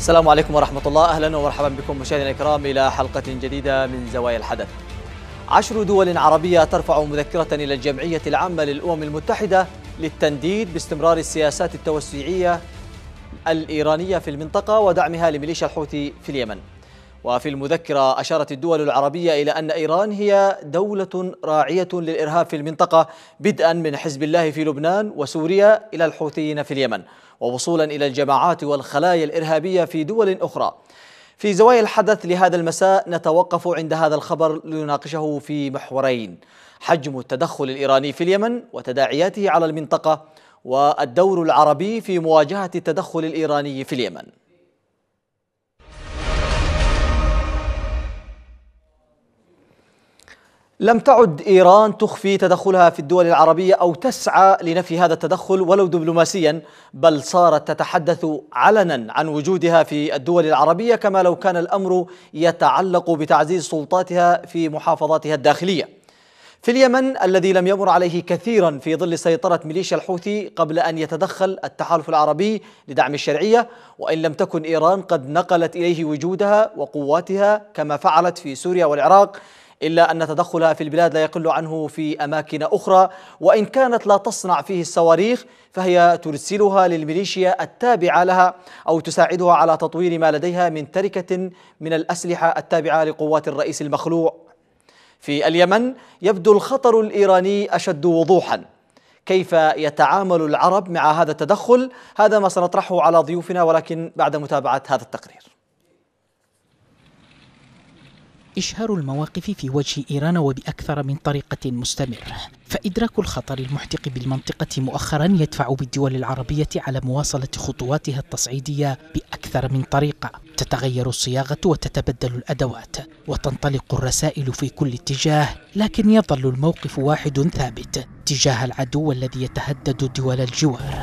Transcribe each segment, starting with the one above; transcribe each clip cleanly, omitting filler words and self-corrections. السلام عليكم ورحمة الله. أهلا ومرحبا بكم مشاهدينا الكرام إلى حلقة جديدة من زوايا الحدث. 10 دول عربية ترفع مذكرة إلى الجمعية العامة للأمم المتحدة للتنديد باستمرار السياسات التوسعية الإيرانية في المنطقة ودعمها لميليشيا الحوثي في اليمن. وفي المذكرة أشارت الدول العربية إلى أن إيران هي دولة راعية للإرهاب في المنطقة، بدءا من حزب الله في لبنان وسوريا إلى الحوثيين في اليمن، ووصولا إلى الجماعات والخلايا الإرهابية في دول أخرى. في زوايا الحدث لهذا المساء نتوقف عند هذا الخبر لنناقشه في محورين: حجم التدخل الإيراني في اليمن وتداعياته على المنطقة، والدور العربي في مواجهة التدخل الإيراني في اليمن. لم تعد إيران تخفي تدخلها في الدول العربية أو تسعى لنفي هذا التدخل ولو دبلوماسيا، بل صارت تتحدث علنا عن وجودها في الدول العربية كما لو كان الأمر يتعلق بتعزيز سلطاتها في محافظاتها الداخلية. في اليمن الذي لم يمر عليه كثيرا في ظل سيطرة ميليشيا الحوثي قبل أن يتدخل التحالف العربي لدعم الشرعية، وإن لم تكن إيران قد نقلت إليه وجودها وقواتها كما فعلت في سوريا والعراق، إلا أن تدخلها في البلاد لا يقل عنه في أماكن أخرى، وإن كانت لا تصنع فيه الصواريخ فهي ترسلها للميليشيا التابعة لها أو تساعدها على تطوير ما لديها من تركة من الأسلحة التابعة لقوات الرئيس المخلوع. في اليمن يبدو الخطر الإيراني أشد وضوحا. كيف يتعامل العرب مع هذا التدخل؟ هذا ما سنطرحه على ضيوفنا، ولكن بعد متابعة هذا التقرير. إشهار المواقف في وجه إيران وبأكثر من طريقة مستمرة، فإدراك الخطر المحتق بالمنطقة مؤخرا يدفع بالدول العربية على مواصلة خطواتها التصعيدية بأكثر من طريقة. تتغير الصياغة وتتبدل الأدوات وتنطلق الرسائل في كل اتجاه، لكن يظل الموقف واحد ثابت تجاه العدو الذي يتهدد دول الجوار.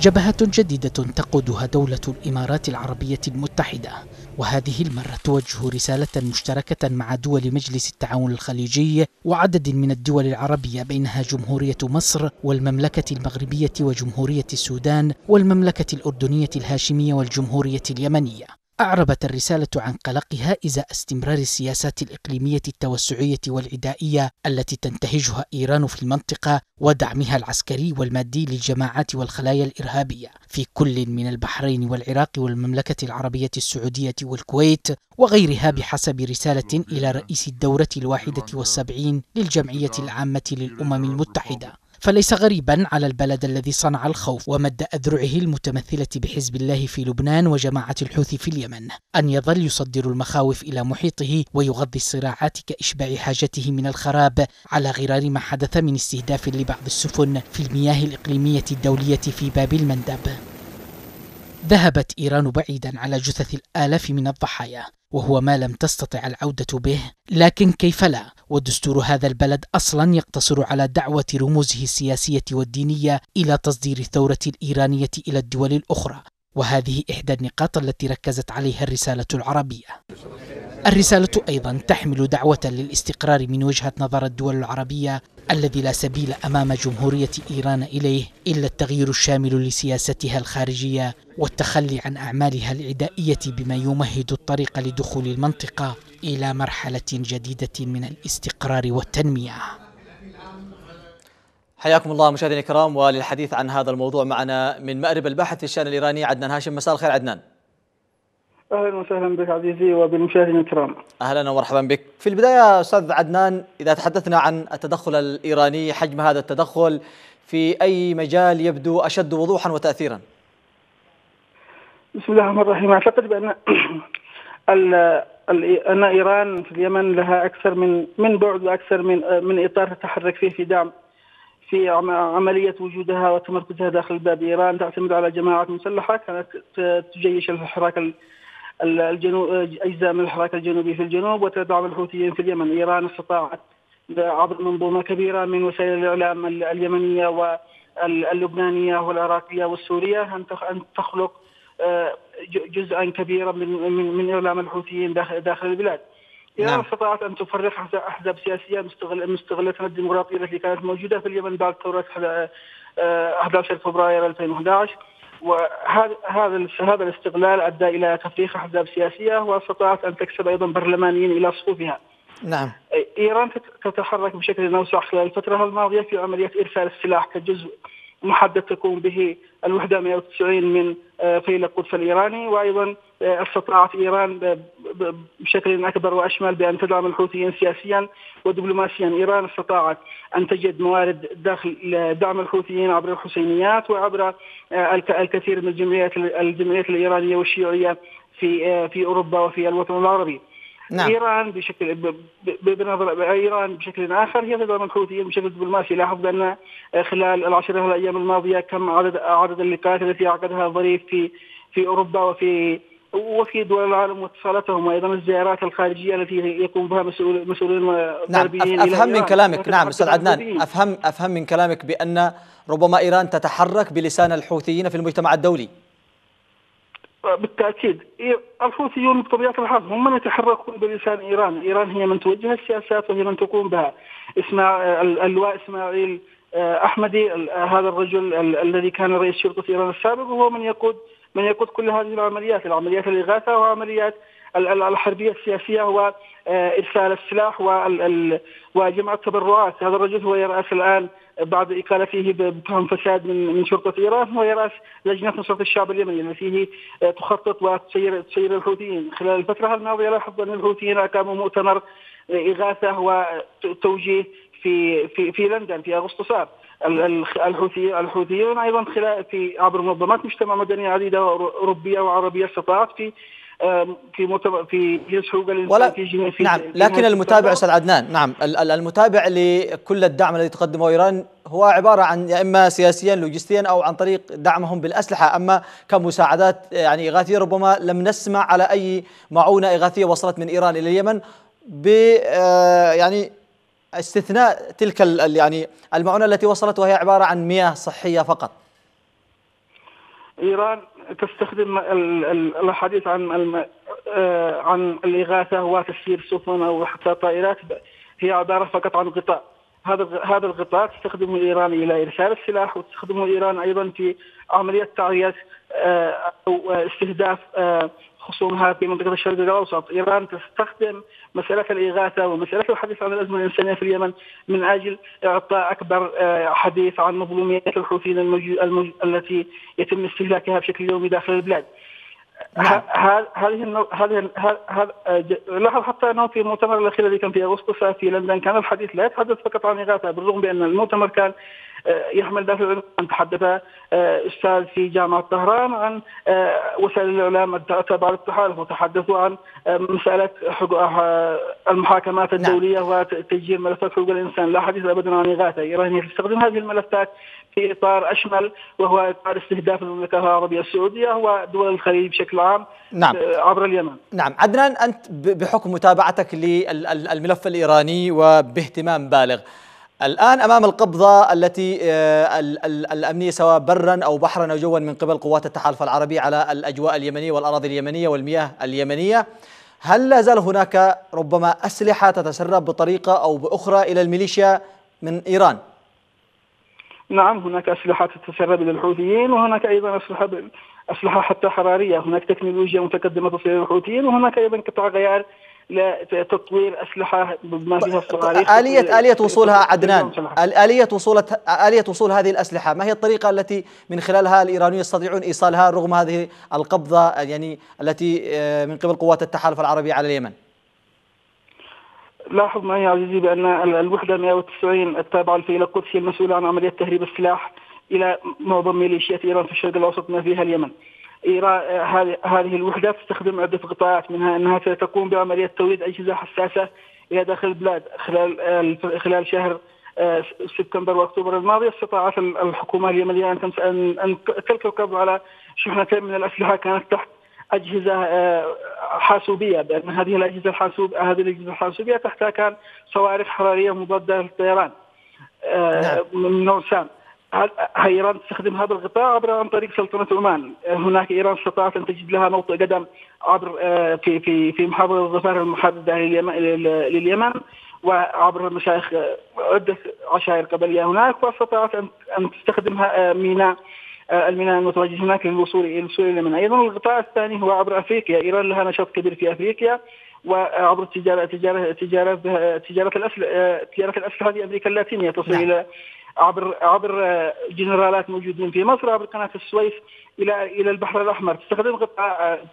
جبهة جديدة تقودها دولة الإمارات العربية المتحدة، وهذه المرة توجه رسالة مشتركة مع دول مجلس التعاون الخليجي وعدد من الدول العربية بينها جمهورية مصر والمملكة المغربية وجمهورية السودان والمملكة الأردنية الهاشمية والجمهورية اليمنية. أعربت الرسالة عن قلقها إزاء استمرار السياسات الإقليمية التوسعية والعدائية التي تنتهجها إيران في المنطقة ودعمها العسكري والمادي للجماعات والخلايا الإرهابية في كل من البحرين والعراق والمملكة العربية السعودية والكويت وغيرها، بحسب رسالة إلى رئيس الدورة ال71 للجمعية العامة للأمم المتحدة. فليس غريبا على البلد الذي صنع الخوف ومد أذرعه المتمثلة بحزب الله في لبنان وجماعة الحوثي في اليمن أن يظل يصدر المخاوف إلى محيطه ويغذي الصراعات كإشباع حاجته من الخراب، على غرار ما حدث من استهداف لبعض السفن في المياه الإقليمية الدولية في باب المندب. ذهبت إيران بعيدا على جثث الآلاف من الضحايا، وهو ما لم تستطع العودة به، لكن كيف لا؟ ودستور هذا البلد أصلا يقتصر على دعوة رموزه السياسية والدينية إلى تصدير الثورة الإيرانية إلى الدول الأخرى، وهذه إحدى النقاط التي ركزت عليها الرسالة العربية. الرسالة أيضا تحمل دعوة للاستقرار من وجهة نظر الدول العربية الذي لا سبيل أمام جمهورية إيران إليه إلا التغيير الشامل لسياستها الخارجية والتخلي عن أعمالها العدائية، بما يمهد الطريق لدخول المنطقة إلى مرحلة جديدة من الاستقرار والتنمية. حياكم الله مشاهدينا الكرام، وللحديث عن هذا الموضوع معنا من مأرب الباحث في الشأن الإيراني عدنان هاشم. مساء الخير عدنان. أهلا وسهلا بك عزيزي وبالمشاهدين الكرام. أهلا ومرحبا بك. في البداية أستاذ عدنان، إذا تحدثنا عن التدخل الإيراني، حجم هذا التدخل في أي مجال يبدو أشد وضوحا وتأثيرا؟ بسم الله الرحمن الرحيم. أعتقد بأن إيران في اليمن لها أكثر من بعد وأكثر من إطار تتحرك فيه في دعم في عملية وجودها وتمركزها داخل بلاد إيران. تعتمد على جماعات مسلحة كانت تجيش الحراك أجزاء من الحراك الجنوبي في الجنوب وتدعم الحوثيين في اليمن. إيران استطاعت عبر منظومة كبيرة من وسائل الإعلام اليمنية واللبنانية والعراقية والسورية أن تخلق جزءا كبيرا من إعلام الحوثيين داخل البلاد. إيران استطاعت أن تفرق أحزاب سياسية مستغلتها الديمقراطية التي كانت موجودة في اليمن بعد ثورة 11 فبراير 2011، وهذا الاستغلال أدى إلى تفريخ أحزاب سياسية، واستطاعت أن تكسب أيضا برلمانيين إلى صفوفها. نعم. إيران تتحرك بشكل أوسع خلال الفترة الماضية في عملية إرسال السلاح كجزء محدد تقوم به الوحدة 190 من فيلق القدس الإيراني، وأيضا استطاعت إيران بشكل أكبر وأشمل بأن تدعم الحوثيين سياسيا ودبلوماسيا. إيران استطاعت أن تجد موارد داخل دعم الحوثيين عبر الحسينيات وعبر الكثير من الجمعيات الإيرانية والشيوعية في أوروبا وفي الوطن العربي. نعم. إيران بشكل آخر هي تدعم الحوثيين بشكل دبلوماسي. لاحظ بأن خلال العشرة الأيام الماضية كم عدد اللقاءات التي عقدها ظريف في أوروبا وفي دول العالم واتصالاتهم، وأيضا الزيارات الخارجية التي يقوم بها مسؤولين غربيين. نعم. أفهم من كلامك. نعم أستاذ عدنان، أفهم من كلامك بأن ربما إيران تتحرك بلسان الحوثيين في المجتمع الدولي. بالتأكيد الحوثيون بطبيعة الحال هم من يتحركون بلسان إيران. إيران هي من توجه السياسات وهي من تقوم بها. اللواء إسماعيل أحمدي، هذا الرجل الذي كان رئيس شرطة إيران السابق، وهو من يقود كل هذه العمليات الإغاثة وعمليات الحربية السياسية وإرسال السلاح وجمع التبرعات. هذا الرجل هو يرأس الآن بعد إقالته بتهم فساد من شرطة إيران، ويرأس لجنة نصرة الشعب اليمني التي هي تخطط وتسير الحوثيين. خلال الفترة الماضية لاحظ أن الحوثيين أقاموا مؤتمر إغاثة وتوجيه في لندن في أغسطس. الحوثيون أيضا عبر منظمات مجتمع مدني عديدة أوروبية وعربية استطاعت في حقوق الانسان في نعم. لكن المتابع استاذ عدنان، نعم المتابع لكل الدعم الذي تقدمه ايران هو عباره عن يا اما سياسيا لوجستيا او عن طريق دعمهم بالاسلحه، اما كمساعدات يعني اغاثيه ربما لم نسمع على اي معونه اغاثيه وصلت من ايران الى اليمن، ب يعني استثناء تلك يعني المعونه التي وصلت وهي عباره عن مياه صحيه فقط. إيران تستخدم الحديث عن الإغاثة وتسيير سفن أو حتى طائرات، هي عبارة فقط عن غطاء. هذا الغطاء تستخدمه إيران إلى إرسال السلاح، وتستخدمه إيران أيضا في عملية تعرية أو استهداف خصومها في منطقة الشرق الأوسط. إيران تستخدم مسألة الإغاثة ومسألة الحديث عن الأزمة الإنسانية في اليمن من أجل إعطاء أكبر حديث عن مظلوميات الحوثيين التي يتم استهلاكها بشكل يومي داخل البلاد. لاحظ حتى أنه في المؤتمر الأخير الذي كان في أغسطس في لندن كان الحديث لا يتحدث فقط عن إغاثة، بالرغم بأن المؤتمر كان يحمل دافع. تحدث أستاذ في جامعة طهران عن وسائل الإعلام تبع التحالف، وتحدثوا عن مسألة المحاكمات الدولية وتسجيل ملفات حقوق الإنسان. لا حديث أبدا عن إغاثة. إيران تستخدم هذه الملفات في إطار أشمل، وهو إطار استهداف المملكة العربية السعودية ودول الخليج بشكل عام. نعم. عبر اليمن. نعم عدنان، أنت بحكم متابعتك للملف الإيراني وباهتمام بالغ، الآن أمام القبضة التي الأمنية سواء برا أو بحرا أو جوا من قبل قوات التحالف العربي على الأجواء اليمنية والأراضي اليمنية والمياه اليمنية، هل لا زال هناك ربما أسلحة تتسرب بطريقة أو بأخرى إلى الميليشيا من إيران؟ نعم هناك أسلحة تتسرب للحوثيين، وهناك أيضا أسلحة حتى حرارية. هناك تكنولوجيا متقدمة تصير الحوثيين، وهناك أيضا قطع غيار لتطوير أسلحة بما فيها الصواريخ. آلية وصولها عدنان، آلية وصول هذه الأسلحة، ما هي الطريقة التي من خلالها الإيرانيون يستطيعون إيصالها رغم هذه القبضة يعني التي من قبل قوات التحالف العربي على اليمن؟ لاحظ معي عزيزي بأن الوحدة 190 التابعة لفيلق القدس هي المسؤولة عن عملية تهريب السلاح إلى معظم ميليشيات إيران في الشرق الأوسط ما فيها اليمن. هذه الوحدة تستخدم عدة قطاعات، منها أنها تقوم بعملية توريد أجهزة حساسة إلى داخل البلاد. خلال شهر سبتمبر وأكتوبر الماضي استطاعت الحكومة اليمنية أن تلقي القبض على شحنتين من الأسلحة كانت تحت أجهزة حاسوبية، بأن هذه الأجهزة الحاسوبية تحتها كان صواريخ حرارية مضادة للطيران من نوع سام. إيران تستخدم هذا الغطاء عن طريق سلطنة عمان. هناك إيران استطاعت أن تجد لها موطئ قدم عبر في في في محافظة الظفار المحددة لليمن، وعبر مشايخ عدة عشائر قبلية هناك، واستطاعت أن تستخدم ميناء الميناء المتواجد هناك للوصول إلى منى. أيضا القطاع الثاني هو عبر أفريقيا، إيران لها نشاط كبير في أفريقيا، وعبر تجارة الأسلحة هذه أمريكا اللاتينية تصل إلى عبر جنرالات موجودين في مصر، عبر قناة السويس إلى البحر الأحمر.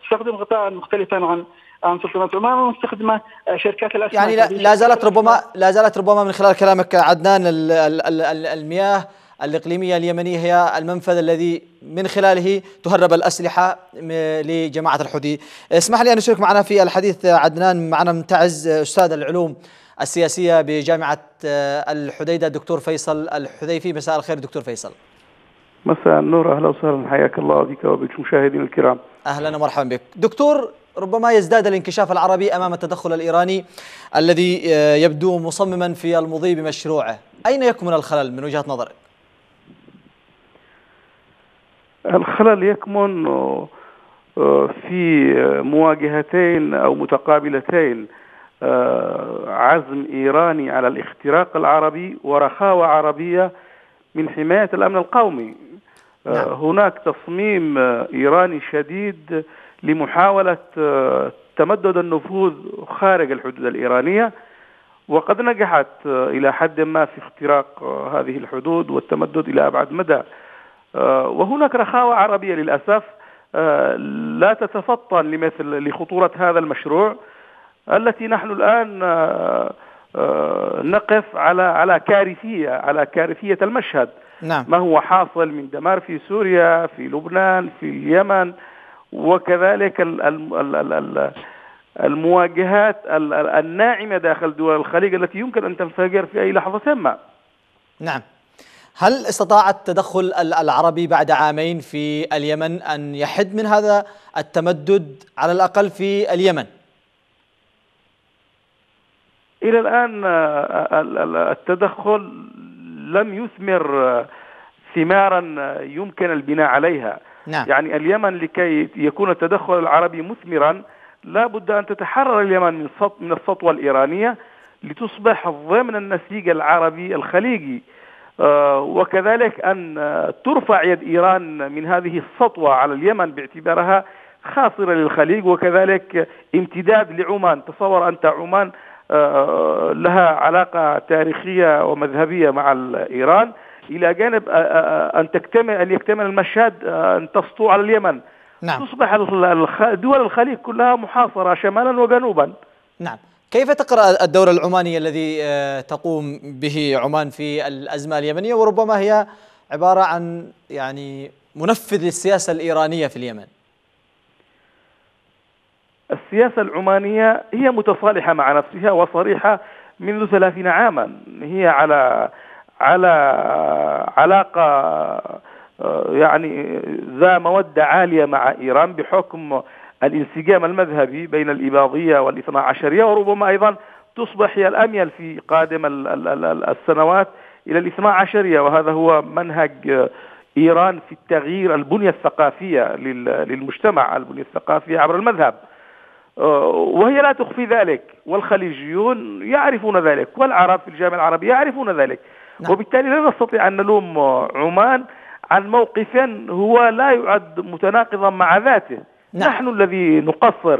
تستخدم قطاع مختلفا عن سلطنة عمان، ومستخدمة شركات الأسلحة. يعني لا زالت ربما من خلال كلامك عدنان المياه الإقليمية اليمنية هي المنفذ الذي من خلاله تهرب الأسلحة لجماعة الحوثي. اسمح لي أن أشارك معنا في الحديث عدنان، معنا متعز أستاذ العلوم السياسية بجامعة الحديدة دكتور فيصل الحذيفي. مساء الخير دكتور فيصل. مساء النور، أهلا وسهلا، حياك الله بك وبالمشاهدين الكرام. أهلا ومرحبا بك دكتور. ربما يزداد الانكشاف العربي أمام التدخل الإيراني الذي يبدو مصمما في المضي بمشروعه، أين يكمن الخلل من وجهة نظرك؟ الخلل يكمن في مواجهتين أو متقابلتين، عزم إيراني على الاختراق العربي ورخاوة عربية من حماية الأمن القومي. هناك تصميم إيراني شديد لمحاولة تمدد النفوذ خارج الحدود الإيرانية، وقد نجحت إلى حد ما في اختراق هذه الحدود والتمدد إلى أبعد مدى. وهناك رخاوة عربية للأسف لا تتفطن لخطورة هذا المشروع، التي نحن الآن نقف على كارثية المشهد. ما هو حاصل من دمار في سوريا، في لبنان، في اليمن، وكذلك المواجهات الناعمة داخل دول الخليج التي يمكن أن تنفجر في أي لحظة ما. نعم. هل استطاع التدخل العربي بعد عامين في اليمن أن يحد من هذا التمدد على الأقل في اليمن؟ إلى الآن التدخل لم يثمر ثمارا يمكن البناء عليها. يعني اليمن لكي يكون التدخل العربي مثمرا لا بد أن تتحرر اليمن من السطوة الإيرانية لتصبح ضمن النسيج العربي الخليجي، وكذلك أن ترفع يد إيران من هذه السطوة على اليمن باعتبارها خاصرة للخليج، وكذلك امتداد لعمان. تصور أنت عمان لها علاقة تاريخية ومذهبية مع إيران، إلى جانب أن يكتمل المشهد أن تسطو على اليمن. تصبح دول الخليج كلها محاصرة شمالا وجنوبا. نعم. كيف تقرأ الدور العماني الذي تقوم به عمان في الأزمة اليمنية، وربما هي عبارة عن يعني منفذ للسياسة الإيرانية في اليمن؟ السياسة العمانية هي متصالحة مع نفسها وصريحة منذ 30 عاما، هي على علاقة يعني ذا مودة عالية مع إيران بحكم الانسجام المذهبي بين الإباضية والإثنا عشرية، وربما أيضا تصبح هي الأميل في قادم السنوات إلى الإثنا عشرية، وهذا هو منهج إيران في التغيير البنية الثقافية للمجتمع، البنية الثقافية عبر المذهب، وهي لا تخفي ذلك، والخليجيون يعرفون ذلك، والعرب في الجامعة العربية يعرفون ذلك. وبالتالي لا نستطيع أن نلوم عمان عن موقف هو لا يعد متناقضا مع ذاته. نحن الذي نقصر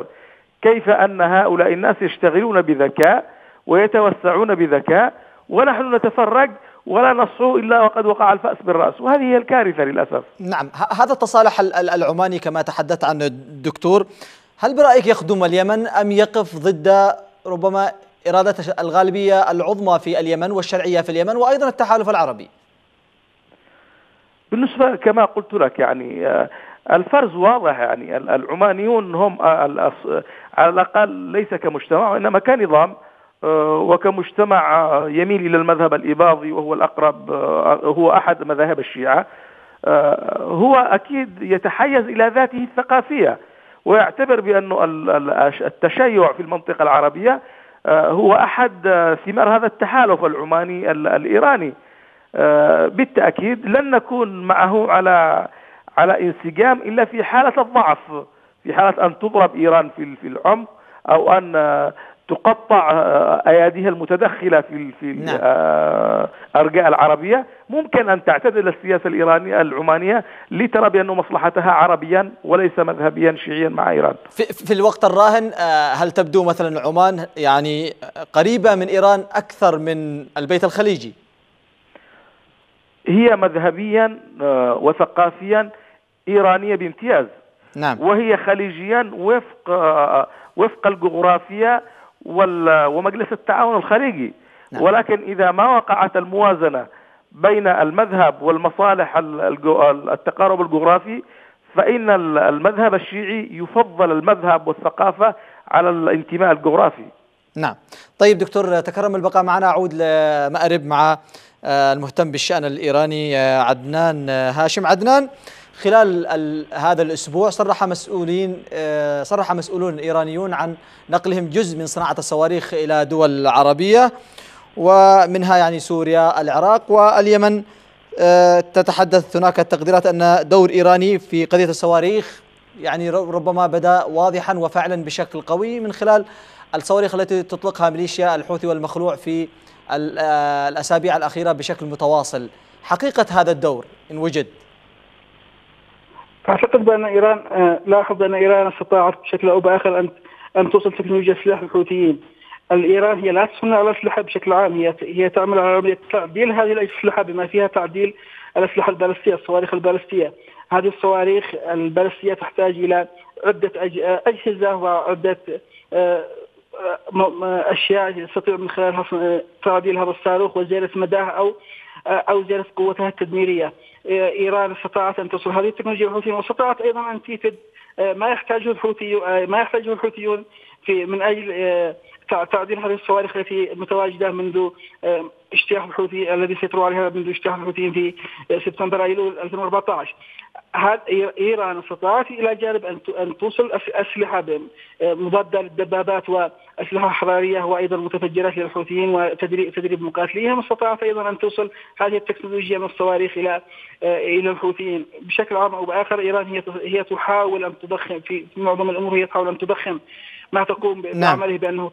كيف أن هؤلاء الناس يشتغلون بذكاء ويتوسعون بذكاء، ونحن نتفرج ولا نصحو إلا وقد وقع الفأس بالرأس، وهذه هي الكارثة للأسف. نعم. هذا التصالح العماني كما تحدث عنه الدكتور، هل برأيك يخدم اليمن أم يقف ضد ربما إرادة الغالبية العظمى في اليمن والشرعية في اليمن وأيضا التحالف العربي؟ بالنسبة كما قلت لك يعني الفرز واضح، يعني العمانيون هم على الأقل ليس كمجتمع وإنما كنظام، وكمجتمع يميل إلى المذهب الإباضي وهو الأقرب، هو أحد مذاهب الشيعة، هو أكيد يتحيز إلى ذاته الثقافية ويعتبر بأن التشيع في المنطقة العربية هو أحد ثمار هذا التحالف العماني الإيراني. بالتأكيد لن نكون معه على انسجام إلا في حالة الضعف، في حالة أن تضرب إيران في العمق، أو أن تقطع أيديها المتدخلة في الأرجاء العربية، ممكن أن تعتدل السياسة الإيرانية العمانية لترى بأن مصلحتها عربيا وليس مذهبيا شيعيا مع إيران. في الوقت الراهن هل تبدو مثلا عمان يعني قريبة من إيران أكثر من البيت الخليجي؟ هي مذهبيا وثقافيا إيرانية بامتياز، نعم، وهي خليجيا وفق الجغرافيا ومجلس التعاون الخليجي، نعم. ولكن إذا ما وقعت الموازنة بين المذهب والمصالح التقارب الجغرافي، فإن المذهب الشيعي يفضل المذهب والثقافة على الانتماء الجغرافي. نعم. طيب دكتور، تكرم البقاء معنا. أعود لمأرب مع المهتم بالشأن الإيراني عدنان هاشم. عدنان، خلال هذا الأسبوع صرح مسؤولون إيرانيون عن نقلهم جزء من صناعة الصواريخ إلى دول عربية، ومنها يعني سوريا، العراق واليمن. تتحدث هناك التقديرات أن دور إيراني في قضية الصواريخ يعني ربما بدأ واضحا وفعلا بشكل قوي من خلال الصواريخ التي تطلقها ميليشيا الحوثي والمخلوع في الأسابيع الأخيرة بشكل متواصل. حقيقة هذا الدور إن وجد؟ أعتقد بأن إيران استطاعت بشكل أو بآخر أن توصل تكنولوجيا سلاح الحوثيين. الإيران هي لا تصنع الأسلحة بشكل عام، هي تعمل على عملية تعديل هذه الأسلحة بما فيها تعديل الأسلحة البالستية، الصواريخ البالستية. هذه الصواريخ البالستية تحتاج إلى عدة أجهزة وعدة أشياء يستطيع من خلالها تعديل هذا الصاروخ وزيادة مداه أو زيادة قوتها التدميرية. إيران استطاعت أن توصل هذه التكنولوجيا الحوثيين، واستطاعت أيضا أن تنفذ ما يحتاجه الحوثيون من أجل تعديل هذه الصواريخ التي متواجدة منذ اجتياح الحوثي الذي سيطروا عليها منذ اجتياح الحوثيين في سبتمبر أيلول 2014. إيران استطاعت إلى جانب أن توصل أسلحة مضادة للدبابات وأسلحة حرارية وأيضا متفجرات للحوثيين وتدريب مقاتليهم. استطاعت أيضا أن توصل هذه التكنولوجيا من الصواريخ إلى الحوثيين. بشكل عام أو بآخر إيران هي تحاول أن تضخم في معظم الأمور، هي تحاول أن تضخم ما تقوم بعمله بأنه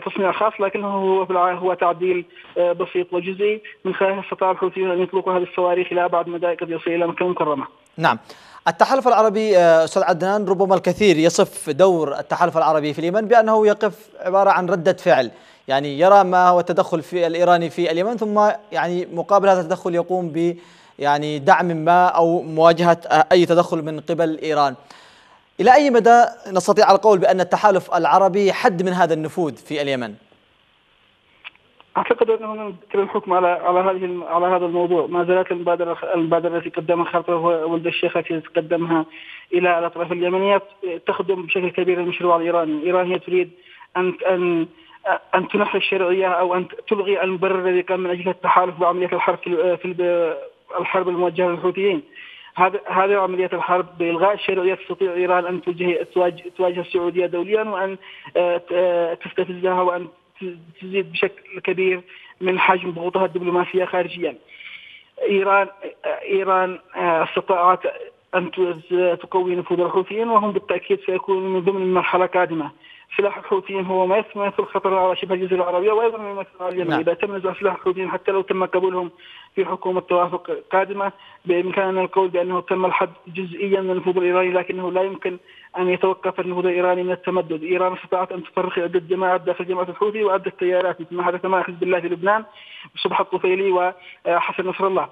تصنيع خاص، لكنه هو تعديل بسيط وجزئي من خلال استطاع الحوثيين أن يطلقوا هذه الصواريخ إلى أبعد مدى قد يصل إلى مكة مكرمة. نعم. التحالف العربي أستاذ عدنان، ربما الكثير يصف دور التحالف العربي في اليمن بأنه يقف عبارة عن ردة فعل، يعني يرى ما هو التدخل في الإيراني في اليمن، ثم يعني مقابل هذا التدخل يقوم ب يعني دعم ما أو مواجهة أي تدخل من قبل إيران. إلى أي مدى نستطيع القول بأن التحالف العربي حد من هذا النفوذ في اليمن؟ أعتقد أنه كل الحكم على هذا الموضوع. ما زالت المبادرة التي قدمها خلف ولد الشيخ التي تقدمها إلى الأطراف اليمنية تخدم بشكل كبير المشروع الإيراني. إيران هي تريد أن تنحي الشرعية أو أن تلغي المبرر الذي كان من أجل التحالف وعملية الحرب في الحرب الموجهة للحوثيين. هذه عملية الحرب بإلغاء الشرعية تستطيع إيران أن تواجه السعودية دوليا وأن تستفزها وأن تزيد بشكل كبير من حجم ضغوطها الدبلوماسية خارجيا. إيران استطاعت أن تقوي نفوذ الحوثيين، وهم بالتأكيد سيكونوا من ضمن المرحلة القادمة. سلاح الحوثيين هو ما يمثل خطر على شبه الجزيرة العربية وأيضا ما يمثل على اليمن. إذا تم نزع سلاح الحوثيين حتى لو تم قبولهم في حكومة توافق قادمة، بإمكاننا القول بأنه تم الحد جزئيا من النفوذ الإيراني، لكنه لا يمكن أن يتوقف النفوذ الإيراني من التمدد. إيران استطاعت أن تفرخ عدة جماعات داخل جماعة الحوثي وعدة تيارات، مثل ما حدث مع حزب الله في لبنان بصبح الطفيلي وحسن نصر الله.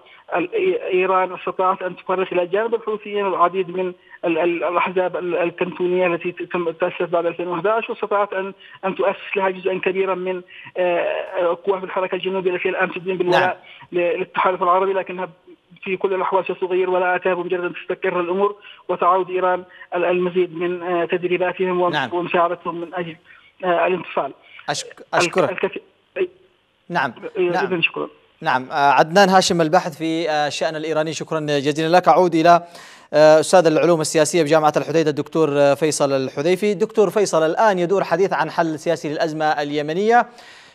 إيران استطاعت أن تفرخ إلى جانب الحوثيين العديد من الأحزاب الكنتونية التي تأسست بعد 2011، واستطاعت أن تؤسس لها جزءا كبيرا من قوى الحركة الجنوبية التي الآن تدين بالولاء للتحالف العربي، لكنها في كل الأحوال ستغير ولاءتها بمجرد أن تستقر الأمور وتعود إيران المزيد من تدريباتهم ومساعدتهم من أجل الانفصال. أشكرك. نعم. نعم. شكرا. نعم. عدنان هاشم، الباحث في الشأن الإيراني، شكرا جزيلا لك. أعود إلى أستاذ العلوم السياسية بجامعة الحديدة الدكتور فيصل الحذيفي. دكتور فيصل، الآن يدور حديث عن حل سياسي للأزمة اليمنية،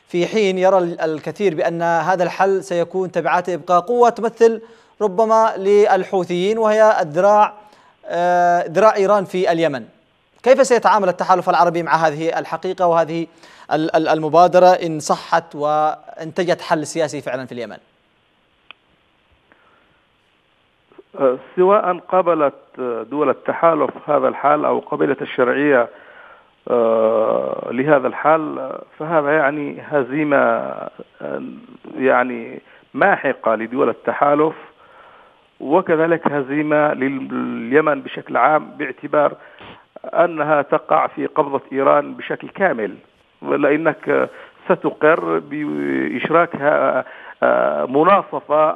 في حين يرى الكثير بأن هذا الحل سيكون تبعاته إبقاء قوة تمثل ربما للحوثيين، وهي ذراع إيران في اليمن. كيف سيتعامل التحالف العربي مع هذه الحقيقة وهذه المبادرة إن صحت وانتجت حل سياسي فعلا في اليمن؟ سواء قبلت دول التحالف هذا الحال أو قبلت الشرعية لهذا الحال، فهذا يعني هزيمة يعني ماحقة لدول التحالف، وكذلك هزيمة لليمن بشكل عام، باعتبار أنها تقع في قبضة إيران بشكل كامل، لأنك ستقر بإشراكها مناصفة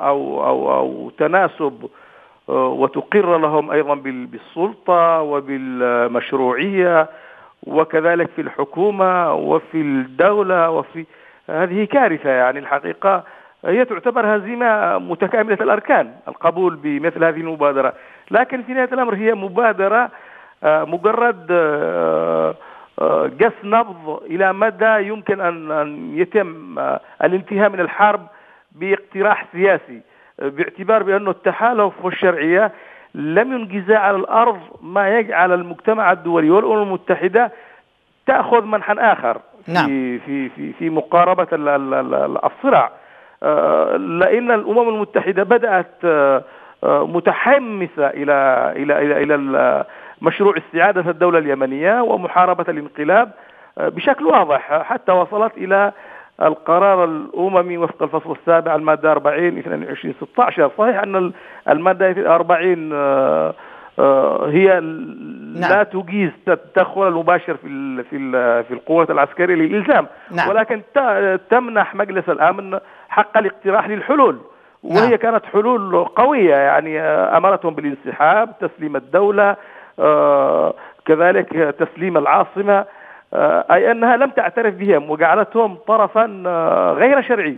أو تناسب، وتقر لهم أيضا بالسلطة وبالمشروعية، وكذلك في الحكومة وفي الدولة، وفي هذه كارثة. يعني الحقيقة هي تعتبر هزيمة متكاملة الأركان القبول بمثل هذه المبادرة، لكن في نهاية الأمر هي مبادرة مجرد قص نبض إلى مدى يمكن أن يتم الانتهاء من الحرب باقتراح سياسي، باعتبار بأن التحالف والشرعية لم ينجزا على الأرض ما يجعل المجتمع الدولي والأمم المتحدة تأخذ منحا آخر في في في في مقاربة الصراع، لأن الأمم المتحدة بدأت متحمسة إلى إلى إلى إلى مشروع استعادة الدولة اليمنية ومحاربة الانقلاب بشكل واضح، حتى وصلت إلى القرار الأممي وفق الفصل السابع المادة 40 2216. صحيح أن المادة 40 هي لا تجيز التدخل المباشر في القوات العسكرية للإلزام، ولكن تمنح مجلس الأمن حق الاقتراح للحلول، وهي كانت حلول قوية، يعني أمرتهم بالانسحاب، تسليم الدولة، كذلك تسليم العاصمة، أي أنها لم تعترف بهم وجعلتهم طرفا غير شرعي.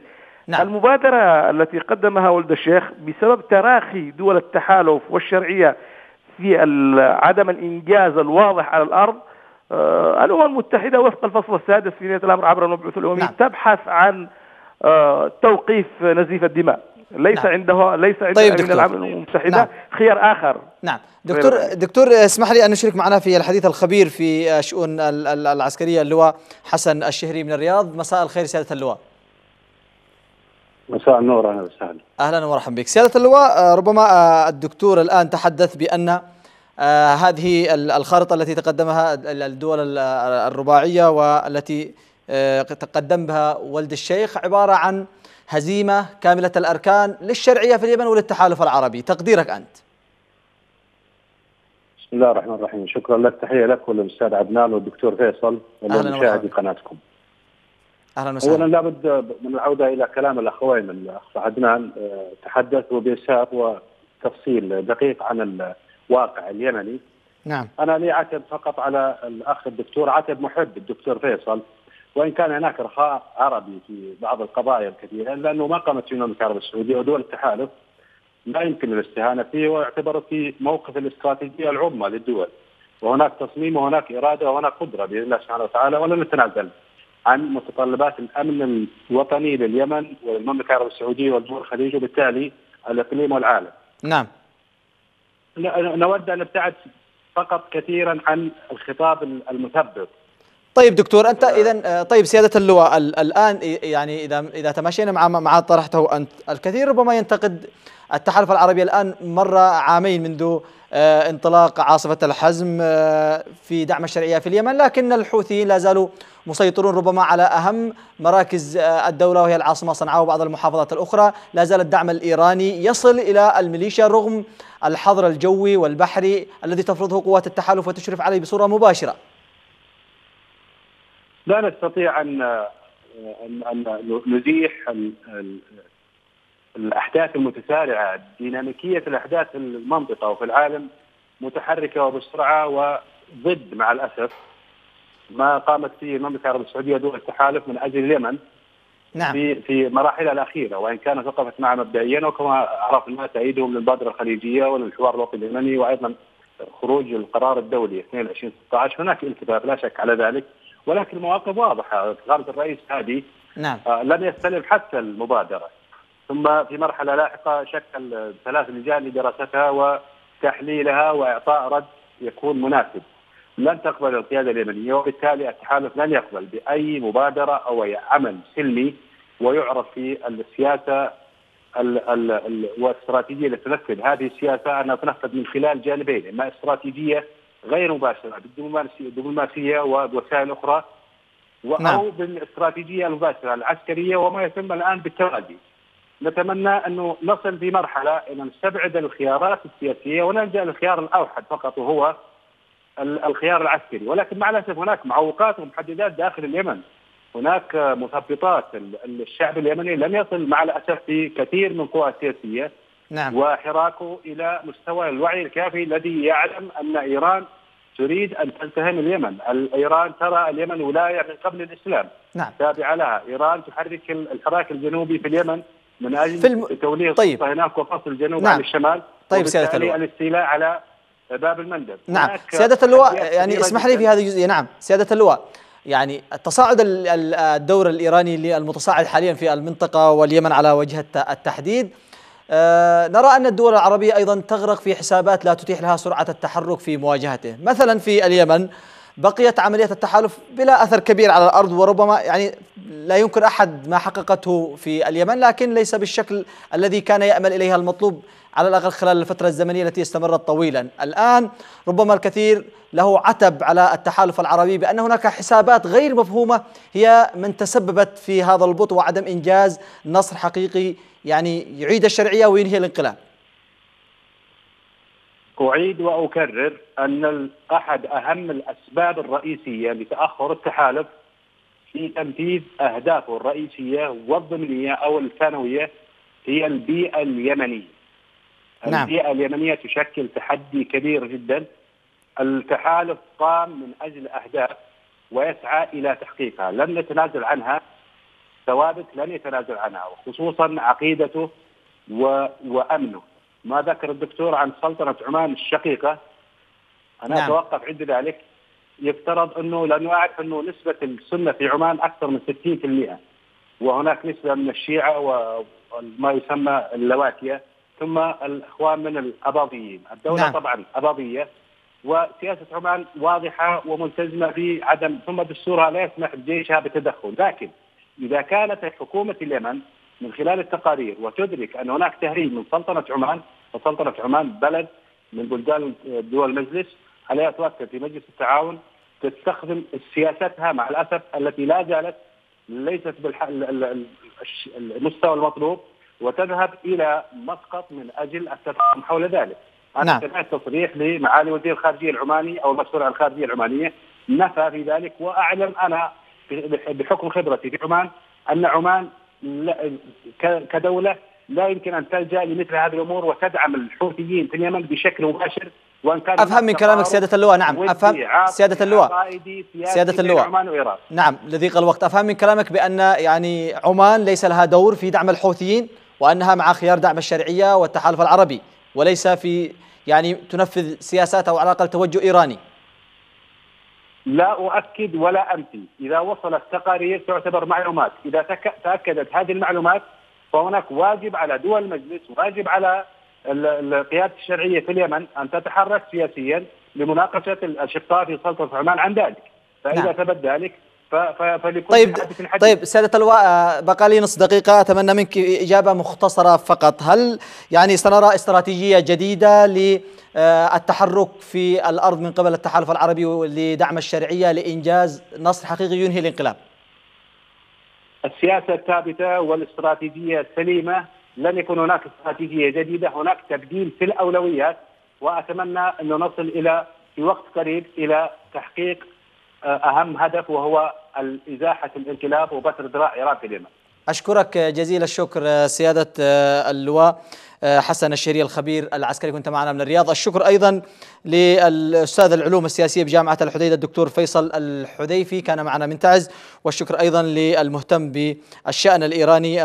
المبادرة التي قدمها ولد الشيخ بسبب تراخي دول التحالف والشرعية في عدم الإنجاز الواضح على الأرض، الأمم المتحدة وفق الفصل السادس في نهاية الأمر عبر المبعوث الأممي تبحث عن توقيف نزيف الدماء، ليس عندها طيب من العمل المتحدة خيار آخر. دكتور اسمح لي أن نشارك معنا في الحديث الخبير في شؤون العسكرية اللواء حسن الشهري من الرياض. مساء الخير سيادة اللواء. مساء النور. أهلا وسهلا. أهلا ومرحبا بك سيادة اللواء. ربما الدكتور الآن تحدث بأن هذه الخارطة التي تقدمها الدول الرباعية والتي تقدمها ولد الشيخ عبارة عن هزيمة كاملة الأركان للشرعية في اليمن وللتحالف العربي، تقديرك أنت؟ بسم الله الرحمن الرحيم. شكرا لك، تحية لك والأستاذ عدنان والدكتور فيصل ومشاهدي قناتكم. أهلا وسهلا. أولا لابد من العودة إلى كلام الأخوين. الأخ عدنان تحدثوا بإسهاب وتفصيل دقيق عن الواقع اليمني. أنا لي عتب فقط على الأخ الدكتور، عتب محب الدكتور فيصل، وإن كان هناك رخاء عربي في بعض القضايا الكثيرة، لأنه ما قامت في المملكة العربية السعودية ودول التحالف لا يمكن الاستهانة فيه، ويعتبر في موقف الاستراتيجية العظمى للدول، وهناك تصميم وهناك إرادة وهناك قدرة بإذن الله سبحانه وتعالى، ولا نتنازل عن متطلبات الأمن الوطني لليمن والمملكة العربية السعودية والدول الخليج وبالتالي الإقليم والعالم. نود أن نبتعد فقط كثيرا عن الخطاب المثبط. طيب دكتور انت اذا طيب سياده اللواء الان يعني اذا تماشينا مع طرحته انت، الكثير ربما ينتقد التحالف العربي الان، مر عامين منذ انطلاق عاصفه الحزم في دعم الشرعيه في اليمن، لكن الحوثيين لا زالوا مسيطرون ربما على اهم مراكز الدوله وهي العاصمه صنعاء وبعض المحافظات الاخرى، لا زال الدعم الايراني يصل الى الميليشيا رغم الحظر الجوي والبحري الذي تفرضه قوات التحالف وتشرف عليه بصوره مباشره. لا نستطيع أن نزيح الأحداث المتسارعة، ديناميكية الأحداث في المنطقة وفي العالم متحركة وبسرعة، وضد مع الأسف ما قامت فيه المملكة العربية السعودية دول التحالف من أجل اليمن في مراحلها الأخيرة، وإن كانت وقفت معها مبدئيا، وكما عرفنا تأييدهم للمبادرة الخليجية وللحوار الوطني اليمني، وأيضا خروج القرار الدولي 2216. هناك التفات لا شك على ذلك، ولكن المواقف واضحة. غرض الرئيس هادي لم يستلم حتى المبادرة، ثم في مرحلة لاحقة شكل ثلاث لجان لدراستها وتحليلها وإعطاء رد يكون مناسب. لن تقبل القيادة اليمنية، وبالتالي التحالف لن يقبل بأي مبادرة أو أي عمل سلمي ويعرف في السياسة والاستراتيجية اللي تنفذ هذه السياسة أنها تنفذ من خلال جانبين، إما استراتيجية غير مباشرة بالدبلوماسية ووسائل أخرى، أو بالاستراتيجية المباشرة العسكرية وما يتم الآن بالتوازي. نتمنى أنه نصل بمرحلة أن نستبعد الخيارات السياسية ونلجأ للخيار الأوحد فقط وهو الخيار العسكري، ولكن مع الأسف هناك معوقات ومحددات داخل اليمن، هناك مثبطات الشعب اليمني لم يصل مع الأسف في كثير من القوى السياسية وحراكه إلى مستوى الوعي الكافي الذي يعلم أن إيران تريد أن تلتهم اليمن. إيران ترى اليمن ولاية من قبل الإسلام تابعة لها، إيران تحرك الحراك الجنوبي في اليمن من أجل تولية السلطة هناك وفصل الجنوب عن الشمال، وبالتالي الاستيلاء على باب المندب. سيادة اللواء، يعني اسمح لي في هذه الجزئية. سيادة اللواء، يعني التصاعد الدور الإيراني المتصاعد حاليا في المنطقة واليمن على وجه التحديد، نرى أن الدول العربية أيضا تغرق في حسابات لا تتيح لها سرعة التحرك في مواجهته. مثلا في اليمن بقيت عملية التحالف بلا أثر كبير على الأرض، وربما يعني لا ينكر أحد ما حققته في اليمن، لكن ليس بالشكل الذي كان يأمل إليها المطلوب على الأقل خلال الفترة الزمنية التي استمرت طويلا. الآن ربما الكثير له عتب على التحالف العربي بأن هناك حسابات غير مفهومة هي من تسببت في هذا البطء وعدم إنجاز نصر حقيقي يعني يعيد الشرعية وينهي الانقلاب. أعيد وأكرر أن أحد أهم الأسباب الرئيسية لتأخر التحالف في تنفيذ أهدافه الرئيسية والضمنية أو الثانوية هي البيئة اليمنية. البيئة اليمنية تشكل تحدي كبير جدا. التحالف قام من أجل أهداف ويسعى إلى تحقيقها، لن يتنازل عنها، ثوابت لن يتنازل عنها، وخصوصا عقيدته وأمنه. ما ذكر الدكتور عن سلطنة عمان الشقيقة أنا أتوقف عند ذلك. يفترض أنه، لأنه أعرف أنه نسبة السنة في عمان أكثر من 60%، وهناك نسبة من الشيعة وما يسمى اللواتية، ثم الإخوان من الإباضيين. الدولة طبعا إباضية، وسياسة عمان واضحة وملتزمة بعدم، ثم دستورها لا يسمح لجيشها بالتدخل. لكن إذا كانت حكومة اليمن من خلال التقارير وتدرك أن هناك تهريب من سلطنة عمان، وسلطنة عمان بلد من بلدان دول المجلس عليها توكل في مجلس التعاون، تستخدم سياستها مع الأسف التي لا زالت ليست بالمستوى المطلوب، وتذهب إلى مسقط من أجل التفاهم حول ذلك. أنا سمعت تصريح لمعالي وزير الخارجية العماني أو المسؤول عن الخارجية العمانية نفى في ذلك، وأعلم أنا بحكم خبرتي في عمان أن عمان كدولة لا يمكن أن تلجأ لمثل هذه الأمور وتدعم الحوثيين في اليمن بشكل مباشر. وان كان أفهم من كلامك سيادة اللواء. أفهم سيادة اللواء. سيادة اللواء، لضيق الوقت، أفهم من كلامك بأن يعني عمان ليس لها دور في دعم الحوثيين، وأنها مع خيار دعم الشرعية والتحالف العربي، وليس في يعني تنفذ سياسات أو على الأقل توجه إيراني. لا أؤكد ولا أنفي. إذا وصلت تقارير تعتبر معلومات، إذا تأكدت هذه المعلومات فهناك واجب على دول المجلس، واجب على القيادة الشرعية في اليمن أن تتحرك سياسيا لمناقشة الأشقاء في سلطنة عمان عن ذلك. فإذا ثبت ذلك فلكل حديث الحديث. طيب سيادة اللواء، بقى لي نص دقيقة، أتمنى منك إجابة مختصرة فقط. هل يعني سنرى استراتيجية جديدة للتحرك في الأرض من قبل التحالف العربي لدعم الشرعية لإنجاز نصر حقيقي ينهي الانقلاب؟ السياسة الثابتة والاستراتيجية السليمة، لن يكون هناك استراتيجية جديدة. هناك تبديل في الأولويات، وأتمنى أن نصل إلى في وقت قريب إلى تحقيق أهم هدف وهو إزاحة الانقلاب وبثر ذراع إيران في اليمن. أشكرك جزيل الشكر سيادة اللواء حسن الشهري الخبير العسكري، كنت معنا من الرياض. الشكر أيضا للأستاذ العلوم السياسية بجامعة الحديدة الدكتور فيصل الحذيفي، كان معنا من تعز. والشكر أيضا للمهتم بالشأن الإيراني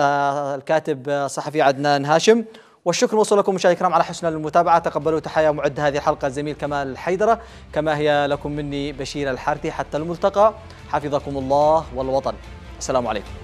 الكاتب الصحفي عدنان هاشم. والشكر موصول لكم مشاهدينا الكرام على حسن المتابعة. تقبلوا تحايا معد هذه الحلقة الزميل كمال حيدرة، كما هي لكم مني بشير الحارثي. حتى الملتقى، حفظكم الله والوطن. السلام عليكم.